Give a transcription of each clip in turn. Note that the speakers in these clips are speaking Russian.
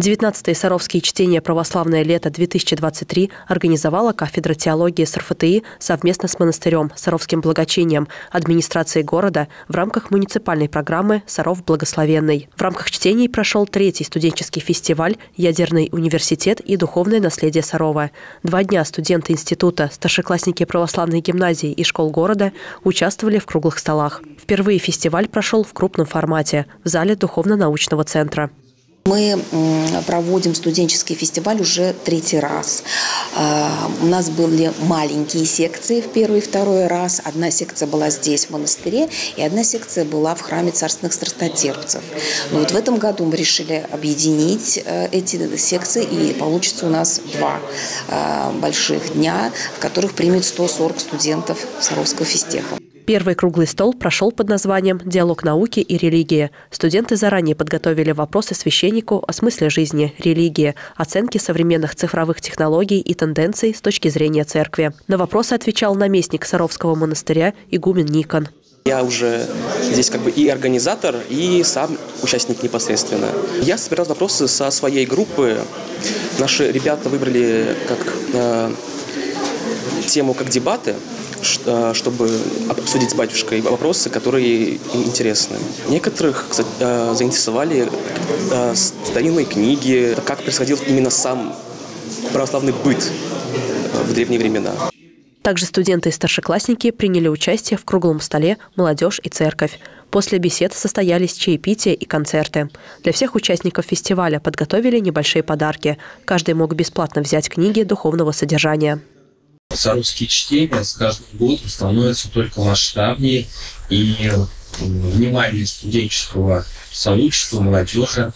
19-е Саровские чтения «Православное лето-2023» организовала кафедра теологии СРФТИ совместно с монастырем, Саровским благочением, администрацией города в рамках муниципальной программы «Саров благословенный». В рамках чтений прошел третий студенческий фестиваль «Ядерный университет и духовное наследие Сарова». 2 дня студенты института, старшеклассники православной гимназии и школ города участвовали в круглых столах. Впервые фестиваль прошел в крупном формате – в зале Духовно-научного центра. Мы проводим студенческий фестиваль уже 3-й раз. У нас были маленькие секции в 1-й и 2-й раз. Одна секция была здесь, в монастыре, и одна секция была в храме царственных страстотерпцев. Но вот в этом году мы решили объединить эти секции, и получится у нас 2 больших дня, в которых примет 140 студентов Саровского физтеха. Первый круглый стол прошел под названием «Диалог науки и религии». Студенты заранее подготовили вопросы священнику о смысле жизни, религии, оценке современных цифровых технологий и тенденций с точки зрения церкви. На вопросы отвечал наместник Саровского монастыря Игумен Никон. Я уже здесь как бы и организатор, и сам участник непосредственно. Я собирал вопросы со своей группы. Наши ребята выбрали тему как дебаты, чтобы обсудить с батюшкой вопросы, которые им интересны. Некоторых, кстати, заинтересовали старинные книги, как происходил именно сам православный быт в древние времена. Также студенты и старшеклассники приняли участие в круглом столе «Молодежь и церковь». После бесед состоялись чаепития и концерты. Для всех участников фестиваля подготовили небольшие подарки. Каждый мог бесплатно взять книги духовного содержания. Саровские чтения с каждым годом становятся только масштабнее, и внимание студенческого сообщества, молодежи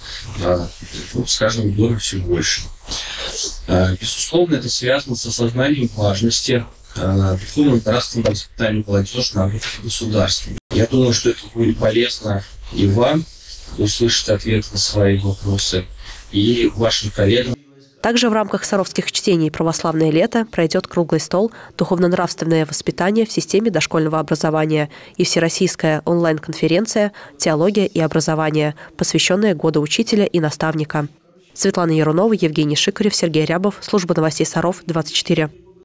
с каждым годом все больше. Безусловно, это связано с осознанием важности духовно-нравственного воспитания молодежи на уровне государства. Я думаю, что это будет полезно и вам услышать ответы на свои вопросы, и вашим коллегам. Также в рамках саровских чтений «Православное лето» пройдет круглый стол «Духовно-нравственное воспитание в системе дошкольного образования» и всероссийская онлайн-конференция «Теология и образование», посвященная Году учителя и наставника. Светлана Ярунова, Евгений Шикарев, Сергей Рябов, служба новостей Саров, 24.